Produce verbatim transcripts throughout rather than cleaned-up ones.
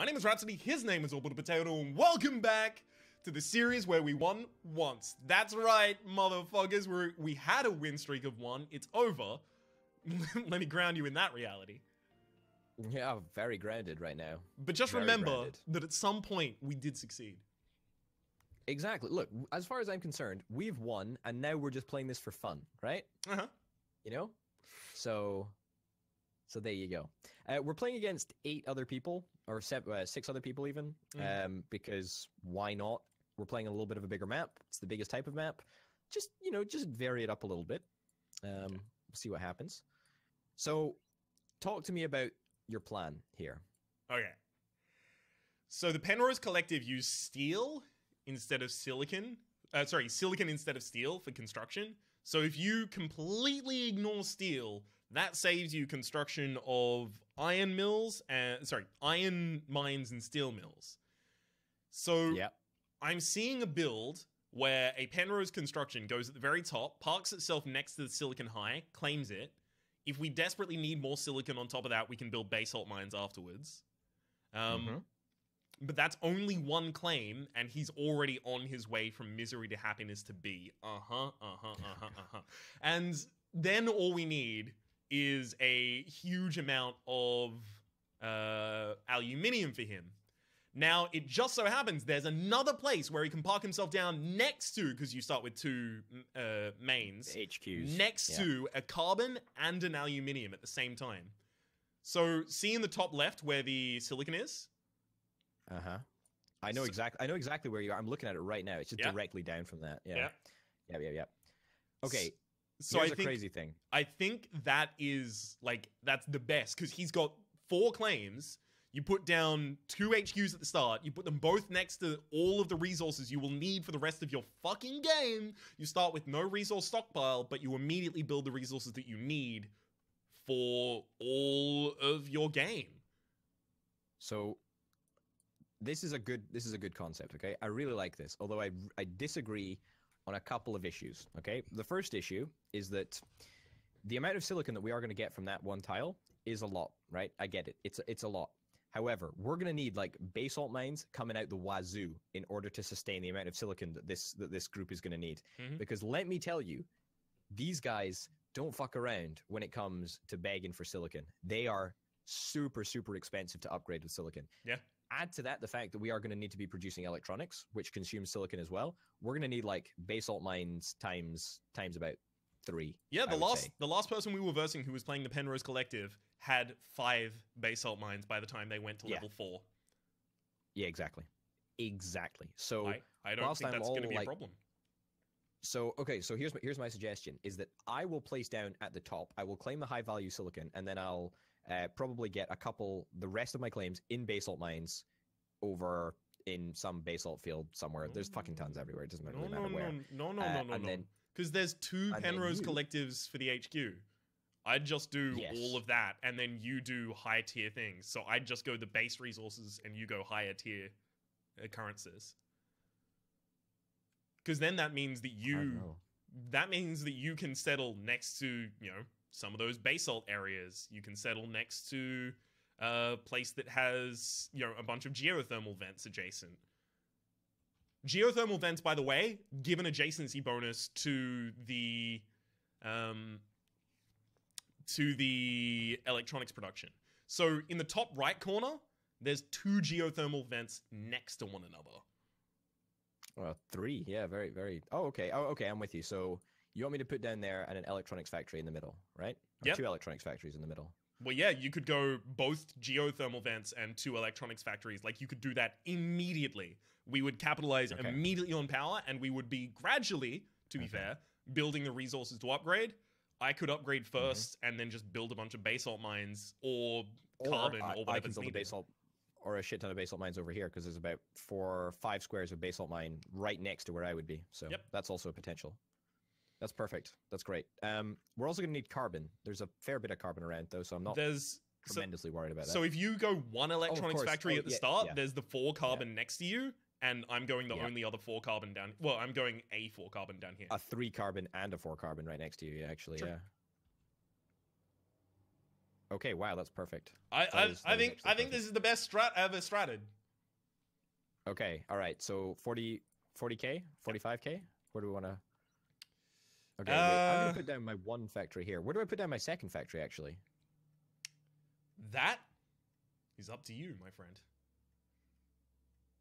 My name is Rhapsody, his name is OrbitalPotato, and welcome back to the series where we won once. That's right, motherfuckers, we're, we had a win streak of one, it's over. Let me ground you in that reality. Yeah, I'm very grounded right now. But just very remember grounded. That at some point we did succeed. Exactly. Look, as far as I'm concerned, we've won, and now we're just playing this for fun, right? Uh-huh. You know? So... So there you go. Uh, we're playing against eight other people, or seven, uh, six other people even, mm. um, because why not? We're playing a little bit of a bigger map. It's the biggest type of map. Just, you know, just vary it up a little bit. Um, okay. We'll see what happens. So talk to me about your plan here. Okay. So the Penrose Collective used steel instead of silicon. Uh, sorry, silicon instead of steel for construction. So if you completely ignore steel, that saves you construction of iron mills and sorry, iron mines and steel mills. So yep. I'm seeing a build where a Penrose construction goes at the very top, parks itself next to the silicon high, claims it. If we desperately need more silicon on top of that, we can build basalt mines afterwards. Um, mm-hmm. But that's only one claim, and he's already on his way from misery to happiness to be. Uh-huh, uh-huh, uh-huh, uh-huh. And then all we need is a huge amount of uh, aluminium for him. Now, it just so happens there's another place where he can park himself down next to, because you start with two uh, mains. H Qs. Next yeah. to a carbon and an aluminium at the same time. So, see in the top left where the silicon is? Uh-huh. I know so, exactly I know exactly where you are. I'm looking at it right now. It's just yeah. directly down from that. Yeah. Yeah, yeah, yeah. yeah. Okay. So here's I think, a crazy thing. I think that is like that's the best because he's got four claims. You put down two H Qs at the start. You put them both next to all of the resources you will need for the rest of your fucking game. You start with no resource stockpile, but you immediately build the resources that you need for all of your game. So This is a good. This is a good concept. Okay, I really like this. Although I I disagree on a couple of issues. Okay, the first issue is that the amount of silicon that we are going to get from that one tile is a lot, right? I get it. It's it's a lot. However, we're going to need like basalt mines coming out the wazoo in order to sustain the amount of silicon that this that this group is going to need. Mm-hmm. Because let me tell you, these guys don't fuck around when it comes to begging for silicon. They are super super expensive to upgrade with silicon. Yeah. Add to that the fact that we are going to need to be producing electronics, which consumes silicon as well. We're going to need like basalt mines times times about three. Yeah, the last say. the last person we were versing who was playing the Penrose Collective had five basalt mines by the time they went to yeah. level four. Yeah, exactly, exactly. So I, I don't think that's going to be like, a problem. So okay, so here's my, here's my suggestion: is that I will place down at the top. I will claim the high value silicon, and then I'll. Uh, probably get a couple, the rest of my claims in basalt mines over in some basalt field somewhere. No, There's fucking tons everywhere. It doesn't really no, matter no, where. No, no, no, uh, no, no, no. Because there's two Penrose collectives for the H Q. I'd just do yes. all of that, and then you do high tier things. So I'd just go the base resources, and you go higher tier occurrences. Because then that means that you, that means that you can settle next to, you know, some of those basalt areas. You can settle next to a place that has, you know, a bunch of geothermal vents adjacent. Geothermal vents, by the way, give an adjacency bonus to the, um, to the electronics production. So in the top right corner, there's two geothermal vents next to one another. Well, three. Yeah, very, very. Oh, okay. Oh, okay. I'm with you. So you want me to put down there and an electronics factory in the middle, right? Yeah. Two electronics factories in the middle. Well, yeah, you could go both geothermal vents and two electronics factories. Like, you could do that immediately. We would capitalize okay. immediately on power, and we would be gradually, to be okay. fair, building the resources to upgrade. I could upgrade first mm-hmm. and then just build a bunch of basalt mines or, or carbon I, or whatever I can build needed. A basalt or a shit ton of basalt mines over here because there's about four or five squares of basalt mine right next to where I would be. So yep. that's also a potential. That's perfect. That's great. Um, we're also going to need carbon. There's a fair bit of carbon around, though, so I'm not there's, tremendously so, worried about that. So if you go one electronics oh, factory oh, at the yeah, start, yeah. there's the four carbon yeah. next to you, and I'm going the yeah. only other four carbon down... Well, I'm going a four carbon down here. A three carbon and a four carbon right next to you, actually, True. yeah. Okay, wow, that's perfect. I that I, is, I think I think perfect. This is the best strat I ever stratted. Okay, all right. So forty, forty K, forty-five K. Where do we want to? Okay, uh, wait, I'm gonna put down my one factory here. Where do I put down my second factory, actually? That is up to you, my friend.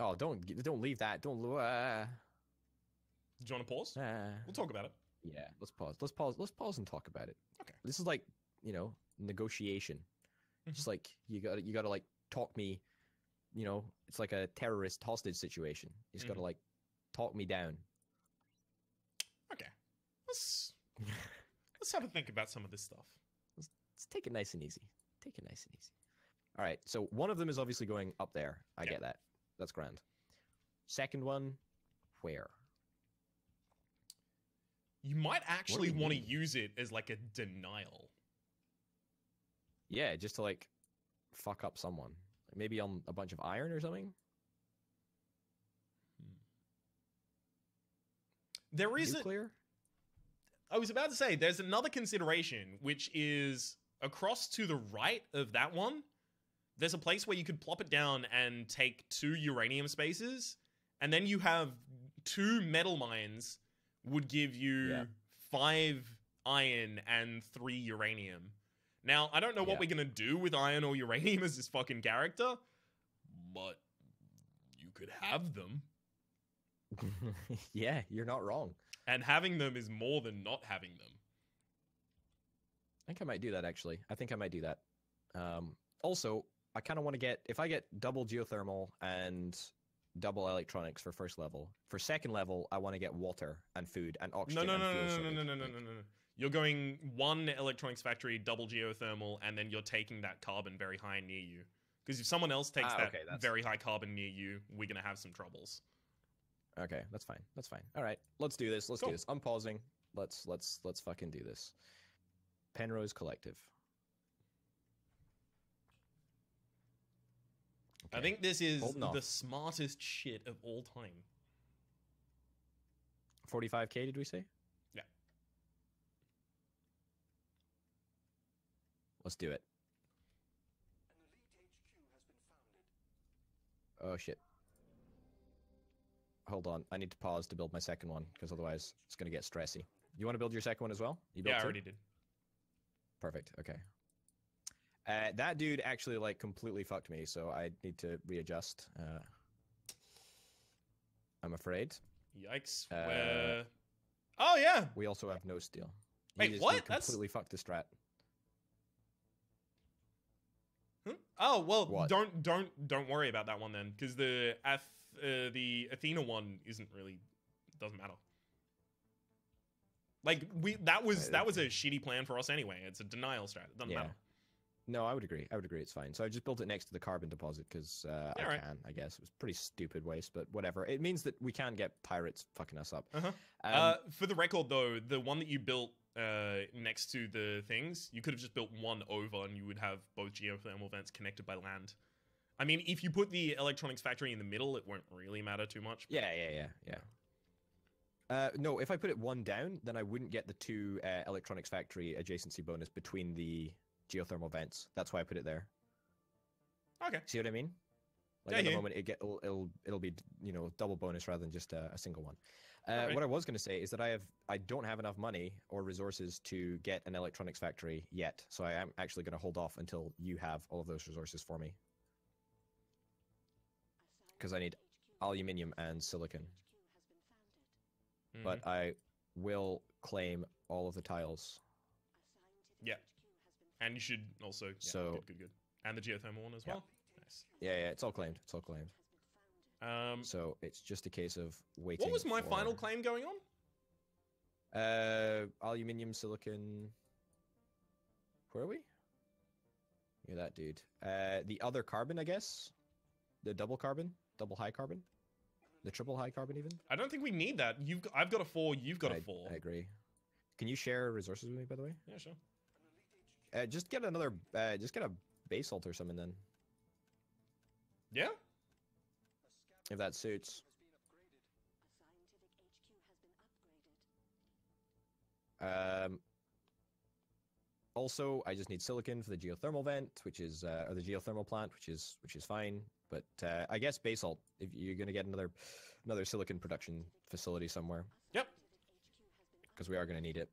Oh, don't don't leave that. Don't. Uh... Do you want to pause? Uh, we'll talk about it. Yeah, let's pause. Let's pause. Let's pause and talk about it. Okay. This is like, you know, negotiation. It's just like you got you got to like talk me. You know, it's like a terrorist hostage situation. You just mm. got to like talk me down. Okay. Let's let's have a think about some of this stuff. Let's, let's take it nice and easy. Take it nice and easy. All right. So one of them is obviously going up there. I yeah. get that. That's grand. Second one, where? You might actually want to use it as like a denial. Yeah, just to like fuck up someone. Like maybe on a bunch of iron or something. There is nuclear. I was about to say there's another consideration, which is across to the right of that one. There's a place where you could plop it down and take two uranium spaces, and then you have two metal mines would give you yeah. five iron and three uranium. Now, I don't know what yeah. we're going to do with iron or uranium as this fucking character, but you could have them. Yeah, you're not wrong. And having them is more than not having them. I think I might do that, actually. I think I might do that. Um, also... I kind of want to get, if I get double geothermal and double electronics for first level, for second level, I want to get water and food and oxygen. No, no, and no, no, no, no, no, no, no, no, no. You're going one electronics factory, double geothermal, and then you're taking that carbon very high near you. Because if someone else takes ah, okay, that that's... very high carbon near you, we're going to have some troubles. Okay, that's fine. That's fine. All right, let's do this. Let's cool. do this. I'm pausing. Let's, let's, let's fucking do this. Penrose Collective. Okay. I think this is the smartest shit of all time. forty-five K, did we say? Yeah. Let's do it. An elite H Q has been founded. Oh, shit. Hold on. I need to pause to build my second one, because otherwise it's going to get stressy. You want to build your second one as well? You built yeah, I already two? did. Perfect. Okay. Uh, that dude actually, like, completely fucked me, so I need to readjust. Uh, I'm afraid. Yikes. Uh, Where... Oh, yeah! We also have no steel. Wait, he just, what? He completely That's... fucked the strat. Hmm? Oh, well, what? don't don't don't worry about that one, then, because the, Ath uh, the Athena one isn't really... doesn't matter. Like, we that was, that was a shitty plan for us anyway. It's a denial strat. It doesn't yeah. matter. No, I would agree. I would agree. It's fine. So I just built it next to the carbon deposit because uh, yeah, I right. can, I guess. It was pretty stupid waste, but whatever. It means that we can get pirates fucking us up. Uh-huh. um, uh, for the record, though, the one that you built uh, next to the things, you could have just built one over and you would have both geothermal vents connected by land. I mean, if you put the electronics factory in the middle, it won't really matter too much. But... Yeah, yeah, yeah, yeah. Uh, no, if I put it one down, then I wouldn't get the two uh, electronics factory adjacency bonus between the... geothermal vents. That's why I put it there. Okay. See what I mean? Like, yeah, at the yeah. moment, it get, it'll, it'll, it'll be, you know, double bonus rather than just a, a single one. Uh, right. What I was going to say is that I have, I don't have enough money or resources to get an electronics factory yet, so I am actually going to hold off until you have all of those resources for me. Because I need aluminium and silicon. Mm. But I will claim all of the tiles. Yeah. And you should also, yeah, so, good, good, good. And the geothermal one as yeah. well? Nice. Yeah, yeah, it's all claimed. It's all claimed. Um, so it's just a case of waiting. What was my for... final claim going on? Uh, aluminium, silicon... Where are we? You're that dude. Uh, the other carbon, I guess? The double carbon? Double high carbon? The triple high carbon, even? I don't think we need that. You've got, I've got a four, you've got I, a four. I agree. Can you share resources with me, by the way? Yeah, sure. Uh, just get another, uh, just get a basalt or something then. Yeah? If that suits. Um, Also, I just need silicon for the geothermal vent, which is uh, or the geothermal plant, which is which is fine. But uh, I guess basalt. If you're gonna get another another silicon production facility somewhere. Yep. Because we are gonna need it.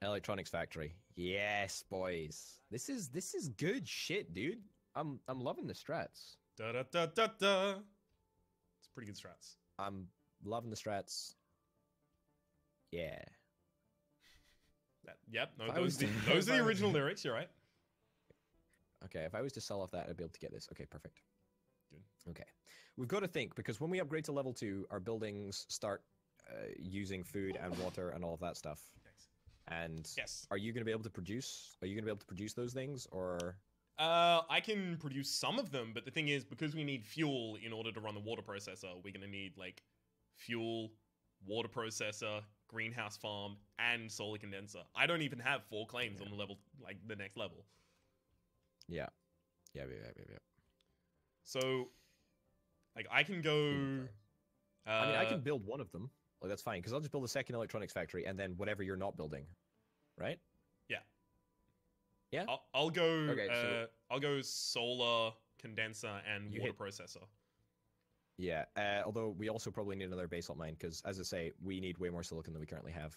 Electronics factory. Yes, boys. This is this is good shit, dude. I'm I'm loving the strats. Da da da da da. It's pretty good strats. I'm loving the strats. Yeah. That, yep. No, those to, those are the original lyrics. You're right. Okay. If I was to sell off that, I'd be able to get this. Okay. Perfect. Good. Okay. We've got to think, because when we upgrade to level two, our buildings start uh, using food and water and all of that stuff. Thanks. And yes. Are you going to be able to produce? Are you going to be able to produce those things, or? Uh, I can produce some of them, but the thing is, because we need fuel in order to run the water processor, we're going to need like fuel, water processor, greenhouse farm, and solar condenser. I don't even have four claims yeah. on the level, like the next level. Yeah. Yeah, yeah, yeah, yeah. So, like, I can go... Mm, uh, I mean, I can build one of them. Like, that's fine, because I'll just build a second electronics factory, and then whatever you're not building. Right? Yeah. Yeah? I'll, I'll go... Okay, uh, so... I'll go solar, condenser, and you water hit... processor. Yeah, uh, although we also probably need another basalt mine, because, as I say, we need way more silicon than we currently have.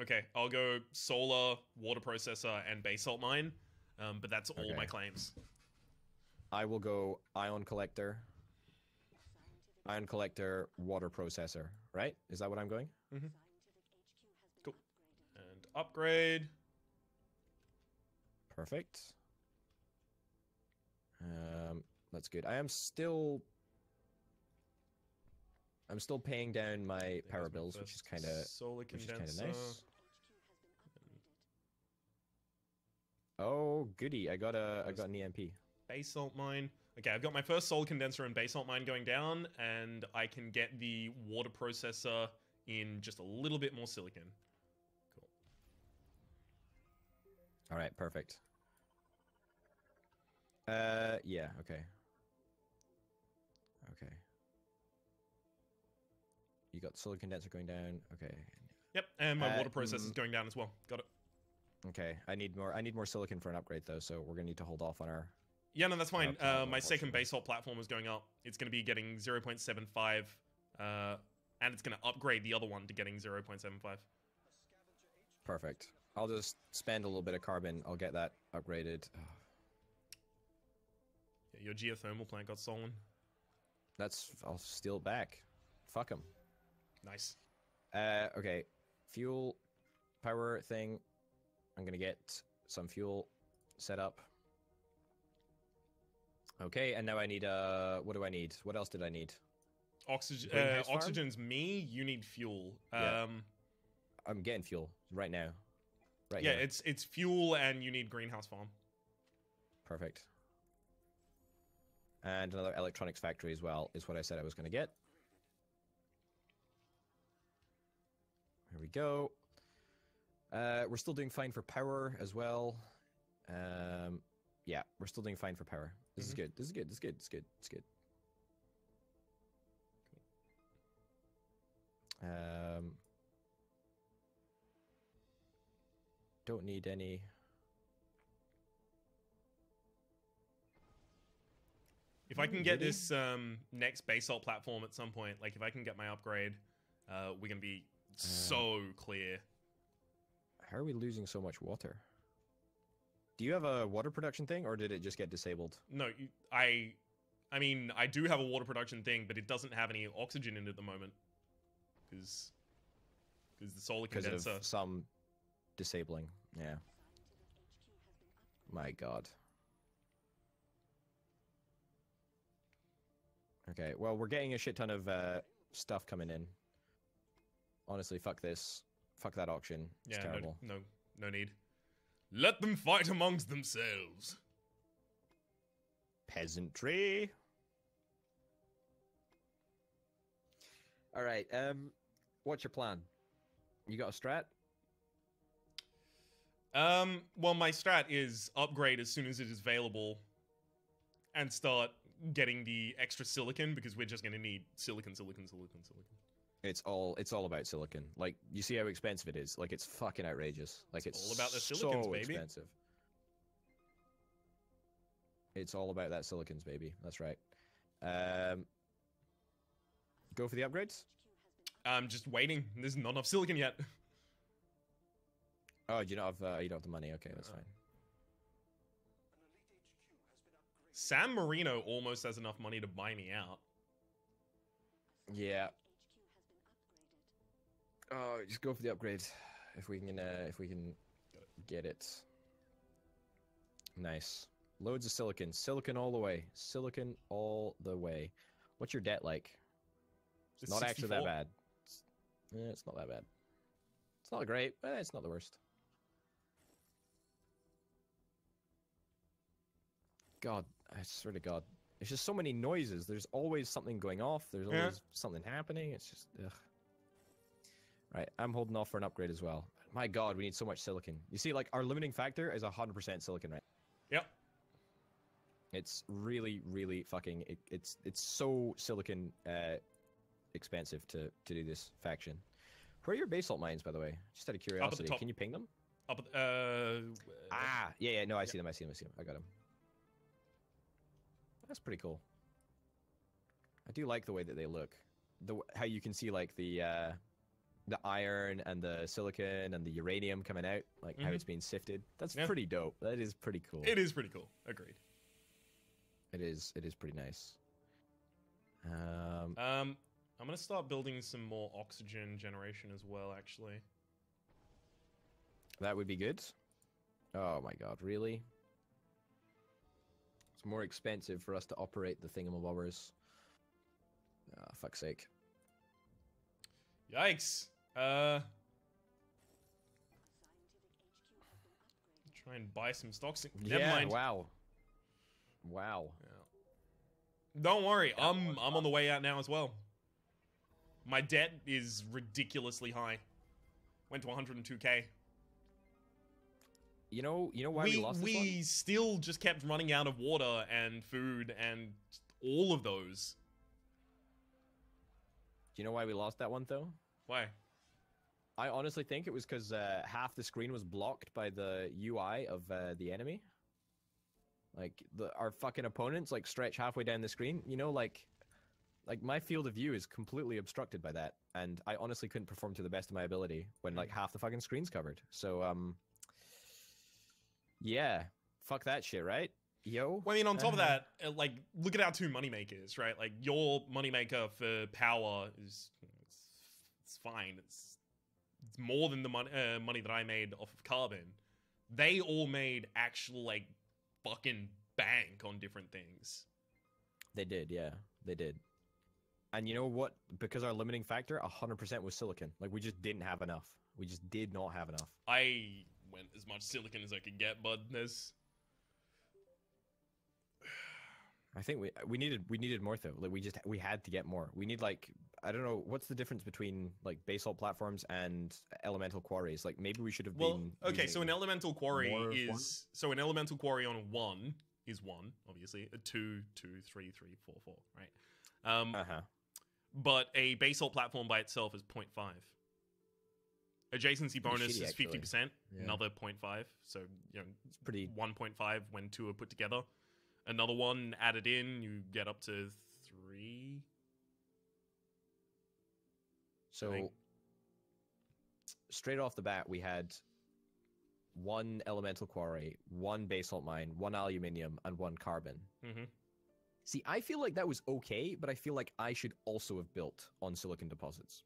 Okay, I'll go solar, water processor, and basalt mine, um, but that's all okay. my claims. I will go ion collector, ion collector, water processor, right? Is that what I'm going? Mm-hmm. Cool. And upgrade. Perfect. Um, that's good. I am still... I'm still paying down my power bills, which is kind of which is kind of nice. Oh goody! I got a I got an E M P. Basalt mine. Okay, I've got my first solar condenser and basalt mine going down, and I can get the water processor in just a little bit more silicon. Cool. All right, perfect. Uh, yeah. Okay. Okay. You got solar condenser going down. Okay. Yep, and my uh, water process mm, is going down as well. Got it. Okay, I need more. I need more silicon for an upgrade though, so we're gonna need to hold off on our. Yeah, no, that's fine. Uh, my second basalt platform is going up. It's gonna be getting zero point seven five, uh, and it's gonna upgrade the other one to getting zero point seven five. Perfect. I'll just spend a little bit of carbon. I'll get that upgraded. Oh. Yeah, your geothermal plant got stolen. That's. I'll steal it back. Fuck them. Nice. Uh, okay. Fuel power thing. I'm gonna get some fuel set up. Okay, and now I need, uh, what do I need? What else did I need? Oxygen. Uh, oxygen's me, you need fuel. Yeah. Um, I'm getting fuel right now. Right Yeah, here. it's it's fuel and you need greenhouse farm. Perfect. And another electronics factory as well is what I said I was gonna get. Here we go. Uh, we're still doing fine for power as well. Um, yeah, we're still doing fine for power. This mm-hmm. is good. This is good. This is good. It's good. It's good. Um, don't need any. If I can get really? this um, next basalt platform at some point, like if I can get my upgrade, uh, we're gonna be. So clear. How are we losing so much water? Do you have a water production thing, or did it just get disabled? No, I... I mean, I do have a water production thing, but it doesn't have any oxygen in it at the moment. Because... Because the solar condenser... Because of some disabling. Yeah. My god. Okay, well, we're getting a shit ton of uh, stuff coming in. Honestly, fuck this. Fuck that auction. It's yeah, terrible. No, no, no need. Let them fight amongst themselves. Peasantry. All right. Um, what's your plan? You got a strat? Um. Well, my strat is upgrade as soon as it is available, and start getting the extra silicon because we're just going to need silicon, silicon, silicon, silicon. It's all it's all about silicon. Like, you see how expensive it is. Like, it's fucking outrageous. Like, it's, it's all about the silicons, so baby. Expensive. It's all about that silicons, baby. That's right. Um, go for the upgrades. I'm just waiting. There's not enough silicon yet. Oh, you don't have uh, you don't have the money. Okay, that's uh, fine. San Marino almost has enough money to buy me out. Yeah. Oh, just go for the upgrade, if we can, uh, if we can get it. Nice. Loads of silicon. Silicon all the way. Silicon all the way. What's your debt like? It's not actually that bad. It's, eh, it's not that bad. It's not great, but it's not the worst. God, I swear to God. It's just so many noises. There's always something going off. There's always yeah. something happening. It's just, ugh. Right, I'm holding off for an upgrade as well. My God, we need so much silicon. You see, like, our limiting factor is one hundred percent silicon, right? Yep. It's really, really fucking... It, it's it's so silicon uh, expensive to, to do this faction. Where are your basalt mines, by the way? Just out of curiosity, can you ping them? Up at the, uh, ah, yeah, yeah, no, I yeah. see them, I see them, I see them. I got them. That's pretty cool. I do like the way that they look. The How you can see, like, the... Uh, the iron and the silicon and the uranium coming out, like mm-hmm. how it's being sifted. That's yeah. pretty dope. That is pretty cool. It is pretty cool. Agreed. It is. It is pretty nice. Um, um I'm gonna start building some more oxygen generation as well. Actually, that would be good. Oh my God, really? It's more expensive for us to operate the thingamabobbers. Ah, oh, fuck's sake. Yikes. Uh, try and buy some stocks. Never yeah, mind. Wow. Wow. Yeah. Don't worry. That I'm I'm up. on the way out now as well. My debt is ridiculously high. Went to one hundred two K. You know, you know why we, we lost we this one? We still just kept running out of water and food and all of those. Do you know why we lost that one, though? Why? I honestly think it was because uh, half the screen was blocked by the U I of uh, the enemy. Like, the, our fucking opponents, like, stretch halfway down the screen. You know, like, like, my field of view is completely obstructed by that. And I honestly couldn't perform to the best of my ability when, like, half the fucking screen's covered. So, um... yeah. Fuck that shit, right? Yo. Well, I mean, on top uh, of that, like, look at our two moneymakers, right? Like, your moneymaker for power is, it's, it's fine. It's, it's more than the money, uh, money that I made off of carbon. They all made actual, like, fucking bank on different things. They did, yeah. They did. And you know what? Because our limiting factor, one hundred percent was silicon. Like, we just didn't have enough. We just did not have enough. I went as much silicon as I could get, bud. There's... I think we we needed we needed more though. Like we just we had to get more. We need like I don't know what's the difference between like basalt platforms and elemental quarries. Like maybe we should have well, been. Well, okay, so an elemental quarry is one? so an elemental quarry on one is one obviously a two two three three four four right. Um, uh huh. But a basalt platform by itself is zero point five. Adjacency bonus shitty, is fifty percent. Yeah. Another zero point five. So you know it's pretty one point five when two are put together. Another one added in, you get up to three. So, straight off the bat, we had one elemental quarry, one basalt mine, one aluminium, and one carbon. Mm-hmm. See, I feel like that was okay, but I feel like I should also have built on silicon deposits.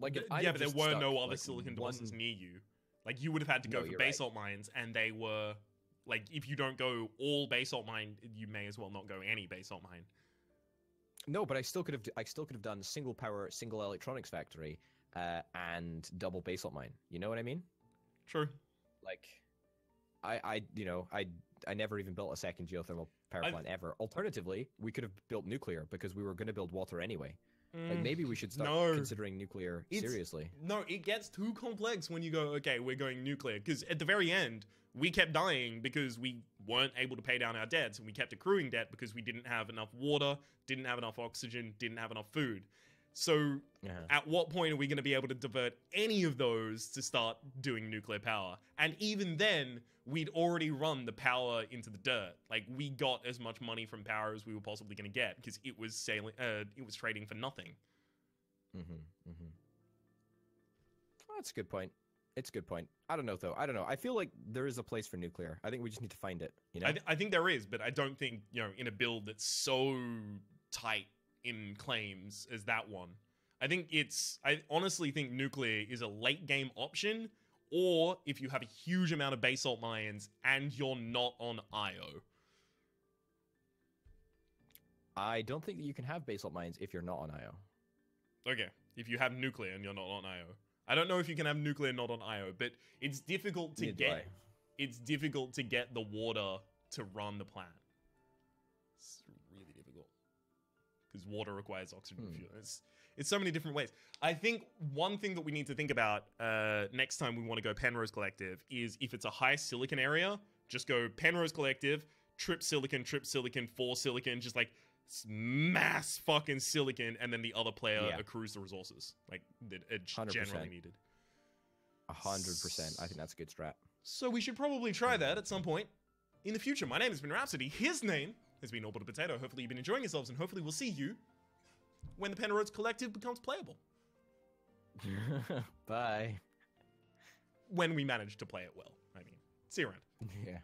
Like, if I yeah, but there were no other like silicon one... deposits near you. Like, you would have had to go no, for basalt right. mines, and they were... Like, if you don't go all basalt mine, you may as well not go any basalt mine. No, but I still could have. I still could have done single power, single electronics factory, uh, and double basalt mine. You know what I mean? True. Like, I, I, you know, I, I never even built a second geothermal power I've... plant ever. Alternatively, we could have built nuclear because we were going to build water anyway. Mm, like maybe we should start no. considering nuclear it's, seriously. No, it gets too complex when you go, okay, we're going nuclear. Because at the very end, we kept dying because we weren't able to pay down our debts. And we kept accruing debt because we didn't have enough water, didn't have enough oxygen, didn't have enough food. So yeah. At what point are we going to be able to divert any of those to start doing nuclear power? And even then, we'd already run the power into the dirt. Like, we got as much money from power as we were possibly going to get because it was sailing, uh, it was trading for nothing. Mm-hmm, mm-hmm. Well, that's a good point. It's a good point. I don't know, though. I don't know. I feel like there is a place for nuclear. I think we just need to find it. You know, I, th I think there is, but I don't think, you know, in a build that's so tight in claims as that one. I think it's, I honestly think nuclear is a late game option, or if you have a huge amount of basalt mines and you're not on Io. I don't think that you can have basalt mines if you're not on Io. Okay, if you have nuclear and you're not on Io. I don't know if you can have nuclear not on Io, but it's difficult to Neither get, it's difficult to get the water to run the planet. It's really difficult. Because water requires oxygen fuel. Hmm. It's, it's so many different ways. I think one thing that we need to think about uh, next time we want to go Penrose Collective is if it's a high silicon area, just go Penrose Collective, trip silicon, trip silicon, four silicon, just like mass fucking silicon, and then the other player yeah. accrues the resources. Like, it's generally needed. one hundred percent. I think that's a good strat. So we should probably try that at some point in the future. My name has been Rhapsody. His name has been OrbitalPotato. Hopefully you've been enjoying yourselves, and hopefully we'll see you when the Penrose Collective becomes playable. Bye. When we manage to play it well, I mean. See you around. Yeah.